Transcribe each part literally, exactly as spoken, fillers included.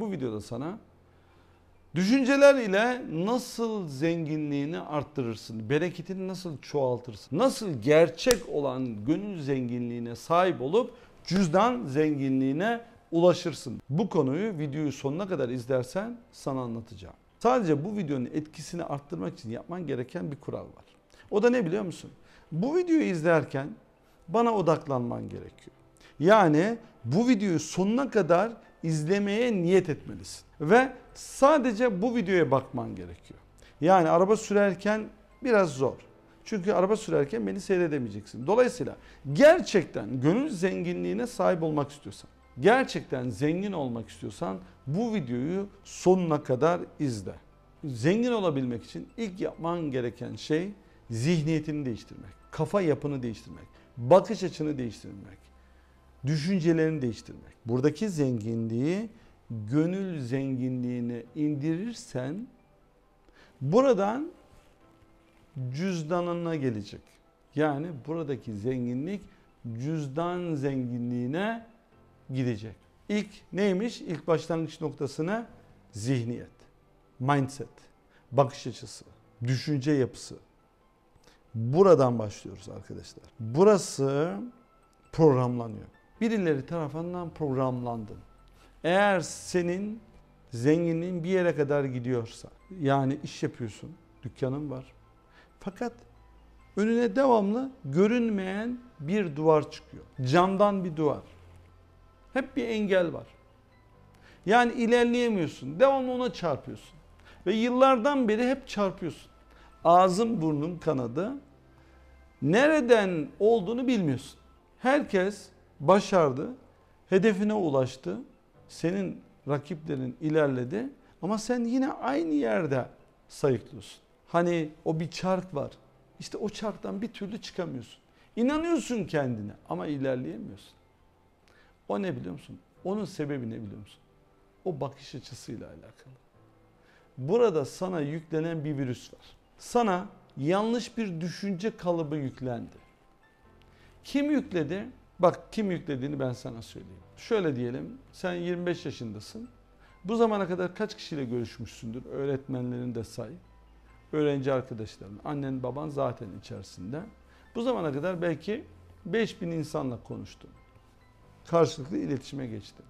Bu videoda sana düşünceler ile nasıl zenginliğini arttırırsın, bereketini nasıl çoğaltırsın, nasıl gerçek olan gönül zenginliğine sahip olup cüzdan zenginliğine ulaşırsın. Bu konuyu videoyu sonuna kadar izlersen sana anlatacağım. Sadece bu videonun etkisini arttırmak için yapman gereken bir kural var. O da ne biliyor musun? Bu videoyu izlerken bana odaklanman gerekiyor. Yani bu videoyu sonuna kadar izlemeye niyet etmelisin. Ve sadece bu videoya bakman gerekiyor. Yani araba sürerken biraz zor. Çünkü araba sürerken beni seyredemeyeceksin. Dolayısıyla gerçekten gönül zenginliğine sahip olmak istiyorsan, gerçekten zengin olmak istiyorsan bu videoyu sonuna kadar izle. Zengin olabilmek için ilk yapman gereken şey zihniyetini değiştirmek, kafa yapını değiştirmek, bakış açını değiştirmek, düşüncelerini değiştirmek. Buradaki zenginliği gönül zenginliğine indirirsen buradan cüzdanına gelecek. Yani buradaki zenginlik cüzdan zenginliğine gidecek. İlk neymiş? İlk başlangıç noktasına zihniyet, mindset, bakış açısı, düşünce yapısı. Buradan başlıyoruz arkadaşlar. Burası programlanıyor. Birileri tarafından programlandın. Eğer senin zenginliğin bir yere kadar gidiyorsa, yani iş yapıyorsun, dükkanın var. Fakat önüne devamlı görünmeyen bir duvar çıkıyor. Camdan bir duvar. Hep bir engel var. Yani ilerleyemiyorsun. Devamlı ona çarpıyorsun. Ve yıllardan beri hep çarpıyorsun. Ağzın burnun kanadı. Nereden olduğunu bilmiyorsun. Herkes başardı. Hedefine ulaştı. Senin rakiplerin ilerledi. Ama sen yine aynı yerde sayıklıyorsun. Hani o bir çark var. İşte o çarktan bir türlü çıkamıyorsun. İnanıyorsun kendine ama ilerleyemiyorsun. O ne biliyor musun? Onun sebebi ne biliyor musun? O bakış açısıyla alakalı. Burada sana yüklenen bir virüs var. Sana yanlış bir düşünce kalıbı yüklendi. Kim yükledi? Bak kim yüklediğini ben sana söyleyeyim. Şöyle diyelim, sen yirmi beş yaşındasın. Bu zamana kadar kaç kişiyle görüşmüşsündür? Öğretmenlerini de say. Öğrenci arkadaşların, annen baban zaten içerisinde. Bu zamana kadar belki beş bin insanla konuştun. Karşılıklı iletişime geçti.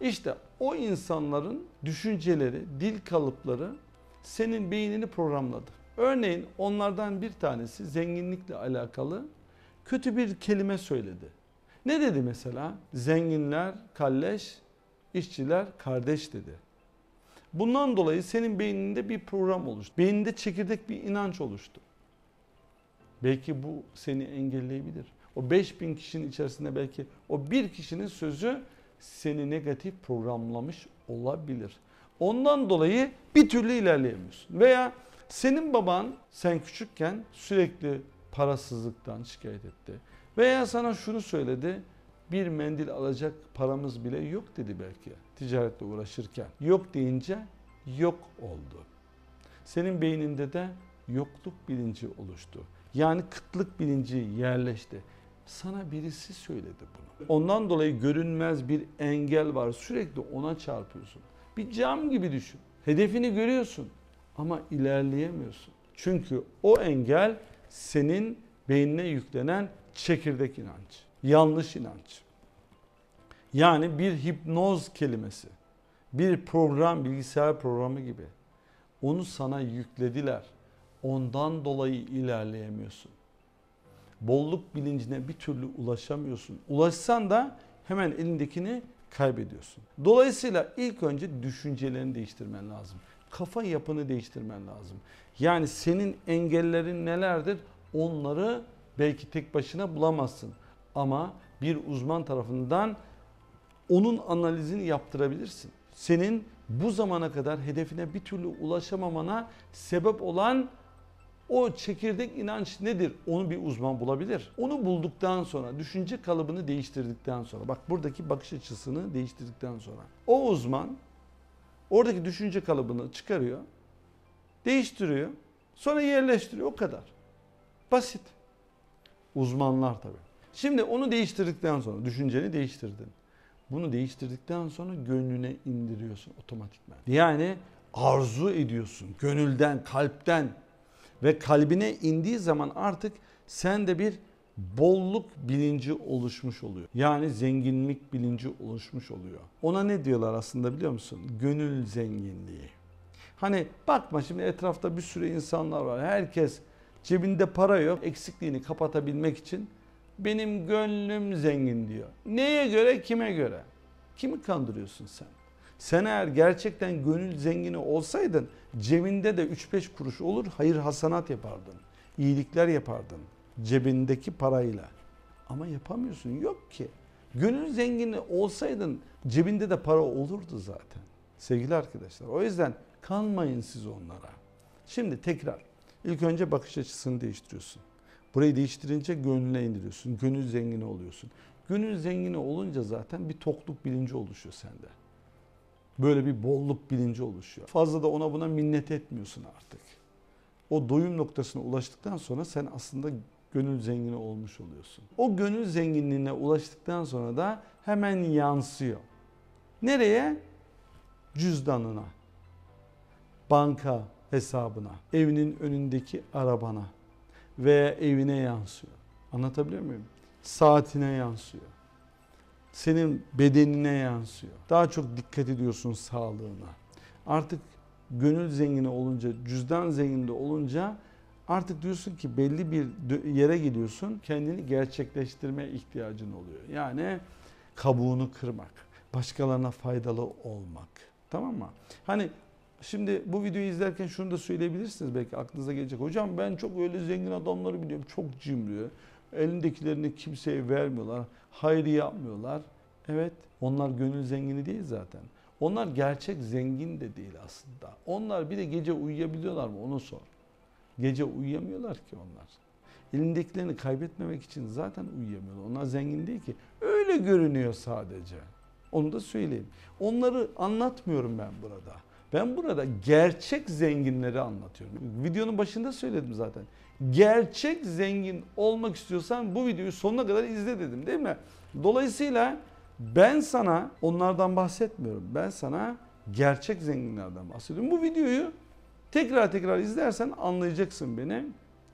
İşte o insanların düşünceleri, dil kalıpları senin beynini programladı. Örneğin onlardan bir tanesi zenginlikle alakalı kötü bir kelime söyledi. Ne dedi mesela? Zenginler kalleş, işçiler kardeş dedi. Bundan dolayı senin beyninde bir program oluştu. Beyninde çekirdek bir inanç oluştu. Belki bu seni engelleyebilir. O beş bin kişinin içerisinde belki o bir kişinin sözü seni negatif programlamış olabilir. Ondan dolayı bir türlü ilerleyemiyorsun. Veya senin baban sen küçükken sürekli parasızlıktan şikayet etti. Veya sana şunu söyledi. Bir mendil alacak paramız bile yok dedi belki ticaretle uğraşırken. Yok deyince yok oldu. Senin beyninde de yokluk bilinci oluştu. Yani kıtlık bilinci yerleşti. Sana birisi söyledi bunu. Ondan dolayı görünmez bir engel var. Sürekli ona çarpıyorsun. Bir cam gibi düşün. Hedefini görüyorsun ama ilerleyemiyorsun. Çünkü o engel senin beynine yüklenen çekirdek inanç. Yanlış inanç. Yani bir hipnoz kelimesi. Bir program, bilgisayar programı gibi. Onu sana yüklediler. Ondan dolayı ilerleyemiyorsun. Bolluk bilincine bir türlü ulaşamıyorsun. Ulaşsan da hemen elindekini kaybediyorsun. Dolayısıyla ilk önce düşüncelerini değiştirmen lazım. Kafa yapını değiştirmen lazım. Yani senin engellerin nelerdir? Onları belki tek başına bulamazsın. Ama bir uzman tarafından onun analizini yaptırabilirsin. Senin bu zamana kadar hedefine bir türlü ulaşamamana sebep olan o çekirdek inanç nedir? Onu bir uzman bulabilir. Onu bulduktan sonra, düşünce kalıbını değiştirdikten sonra, bak buradaki bakış açısını değiştirdikten sonra o uzman oradaki düşünce kalıbını çıkarıyor, değiştiriyor, sonra yerleştiriyor. O kadar. Basit. Uzmanlar tabii. Şimdi onu değiştirdikten sonra, düşünceni değiştirdin. Bunu değiştirdikten sonra gönlüne indiriyorsun otomatikman. Yani arzu ediyorsun gönülden, kalpten ve kalbine indiği zaman artık sende bir bolluk bilinci oluşmuş oluyor. Yani zenginlik bilinci oluşmuş oluyor. Ona ne diyorlar aslında biliyor musun? Gönül zenginliği. Hani bakma şimdi etrafta bir sürü insanlar var. Herkes cebinde para yok. Eksikliğini kapatabilmek için benim gönlüm zengin diyor. Neye göre, kime göre? Kimi kandırıyorsun sen? Sen eğer gerçekten gönül zengini olsaydın cebinde de üç beş kuruş olur, hayır hasanat yapardın. İyilikler yapardın cebindeki parayla. Ama yapamıyorsun, yok ki. Gönül zengini olsaydın cebinde de para olurdu zaten. Sevgili arkadaşlar, o yüzden kanmayın siz onlara. Şimdi tekrar ilk önce bakış açısını değiştiriyorsun. Burayı değiştirince gönlüne indiriyorsun. Gönül zengini oluyorsun. Gönül zengini olunca zaten bir tokluk bilinci oluşuyor sende. Böyle bir bolluk bilinci oluşuyor. Fazla da ona buna minnet etmiyorsun artık. O doyum noktasına ulaştıktan sonra sen aslında gönül zengini olmuş oluyorsun. O gönül zenginliğine ulaştıktan sonra da hemen yansıyor. Nereye? Cüzdanına, banka hesabına, evinin önündeki arabana veya evine yansıyor. Anlatabiliyor muyum? Saatine yansıyor. Senin bedenine yansıyor. Daha çok dikkat ediyorsun sağlığına. Artık gönül zengini olunca, cüzdan zengini olunca artık diyorsun ki belli bir yere geliyorsun, kendini gerçekleştirme ihtiyacın oluyor. Yani kabuğunu kırmak, başkalarına faydalı olmak. Tamam mı? Hani şimdi bu videoyu izlerken şunu da söyleyebilirsiniz, belki aklınıza gelecek. Hocam ben çok öyle zengin adamları biliyorum, çok cimri. Elindekilerini kimseye vermiyorlar, hayrı yapmıyorlar. Evet, onlar gönül zengini değil zaten. Onlar gerçek zengin de değil aslında. Onlar bir de gece uyuyabiliyorlar mı onu sor. Gece uyuyamıyorlar ki onlar. Elindekilerini kaybetmemek için zaten uyuyamıyorlar. Onlar zengin değil ki. Öyle görünüyor sadece. Onu da söyleyeyim. Onları anlatmıyorum ben burada. Ben burada gerçek zenginleri anlatıyorum. Videonun başında söyledim zaten. Gerçek zengin olmak istiyorsan bu videoyu sonuna kadar izle dedim, değil mi? Dolayısıyla ben sana onlardan bahsetmiyorum. Ben sana gerçek zenginlerden bahsediyorum. Bu videoyu tekrar tekrar izlersen anlayacaksın beni.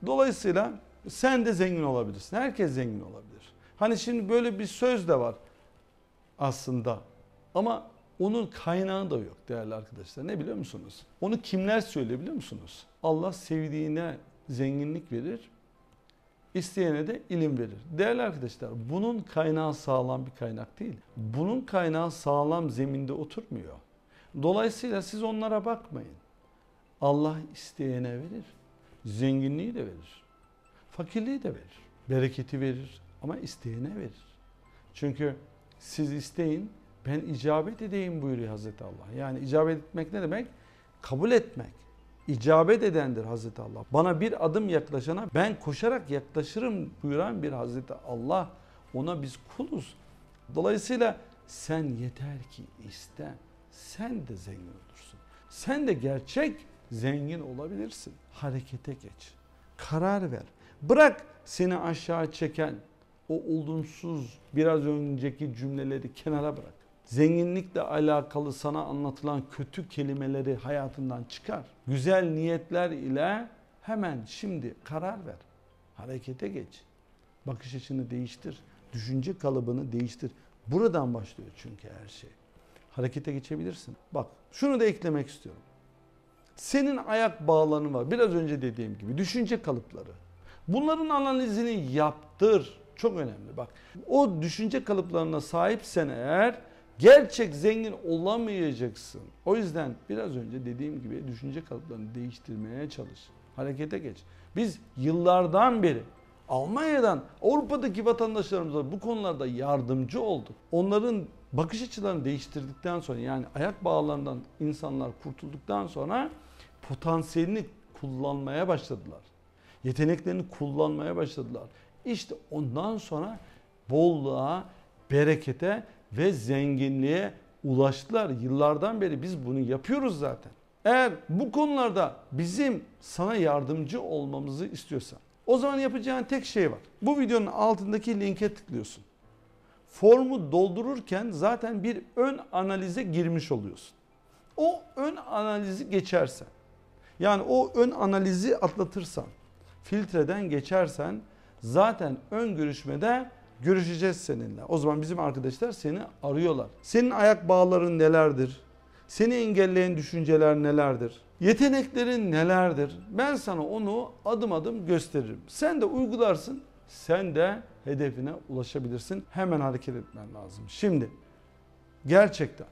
Dolayısıyla sen de zengin olabilirsin. Herkes zengin olabilir. Hani şimdi böyle bir söz de var aslında. Ama onun kaynağı da yok değerli arkadaşlar. Ne biliyor musunuz? Onu kimler söylüyor biliyor musunuz? Allah sevdiğine zenginlik verir, isteyene de ilim verir. Değerli arkadaşlar, bunun kaynağı sağlam bir kaynak değil. Bunun kaynağı sağlam zeminde oturmuyor. Dolayısıyla siz onlara bakmayın. Allah isteyene verir, zenginliği de verir, fakirliği de verir, bereketi verir ama isteyene verir. Çünkü siz isteyin, ben icabet edeyim buyuruyor Hazreti Allah. Yani icabet etmek ne demek? Kabul etmek. İcabet edendir Hazreti Allah. Bana bir adım yaklaşana ben koşarak yaklaşırım buyuran bir Hazreti Allah. Ona biz kuluz. Dolayısıyla sen yeter ki iste. Sen de zengin olursun. Sen de gerçek zengin olabilirsin. Harekete geç. Karar ver. Bırak seni aşağı çeken o olumsuz biraz önceki cümleleri kenara bırak. Zenginlikle alakalı sana anlatılan kötü kelimeleri hayatından çıkar. Güzel niyetler ile hemen şimdi karar ver. Harekete geç. Bakış açını değiştir. Düşünce kalıbını değiştir. Buradan başlıyor çünkü her şey. Harekete geçebilirsin. Bak, şunu da eklemek istiyorum. Senin ayak bağlarını var. Biraz önce dediğim gibi düşünce kalıpları. Bunların analizini yaptır. Çok önemli bak. O düşünce kalıplarına sahipsen eğer gerçek zengin olamayacaksın. O yüzden biraz önce dediğim gibi düşünce kalıplarını değiştirmeye çalış. Harekete geç. Biz yıllardan beri Almanya'dan Avrupa'daki vatandaşlarımıza bu konularda yardımcı olduk. Onların bakış açılarını değiştirdikten sonra, yani ayak bağlarından insanlar kurtulduktan sonra potansiyelini kullanmaya başladılar. Yeteneklerini kullanmaya başladılar. İşte ondan sonra bolluğa, berekete ve zenginliğe ulaştılar. Yıllardan beri biz bunu yapıyoruz zaten. Eğer bu konularda bizim sana yardımcı olmamızı istiyorsan, o zaman yapacağın tek şey var. Bu videonun altındaki linke tıklıyorsun. formu doldururken zaten bir ön analize girmiş oluyorsun. O ön analizi geçersen, yani o ön analizi atlatırsan, filtreden geçersen zaten ön görüşmede görüşeceğiz seninle. O zaman bizim arkadaşlar seni arıyorlar. Senin ayak bağların nelerdir? Seni engelleyen düşünceler nelerdir? Yeteneklerin nelerdir? Ben sana onu adım adım gösteririm. Sen de uygularsın, sen de hedefine ulaşabilirsin. Hemen hareket etmen lazım. Şimdi gerçekten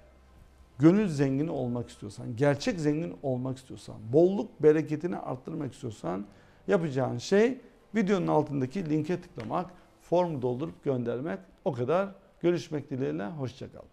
gönül zengini olmak istiyorsan, gerçek zengin olmak istiyorsan, bolluk bereketini arttırmak istiyorsan yapacağın şey videonun altındaki linke tıklamak, formu doldurup göndermek. O kadar. Görüşmek dileğiyle, hoşça kal.